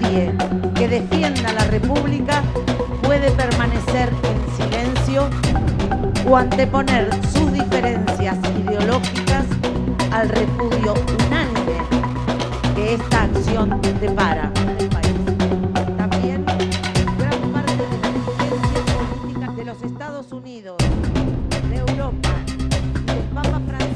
Nadie que defienda la República puede permanecer en silencio o anteponer sus diferencias ideológicas al repudio unánime que esta acción depara. Estados Unidos, de Europa, el Papa Francisco.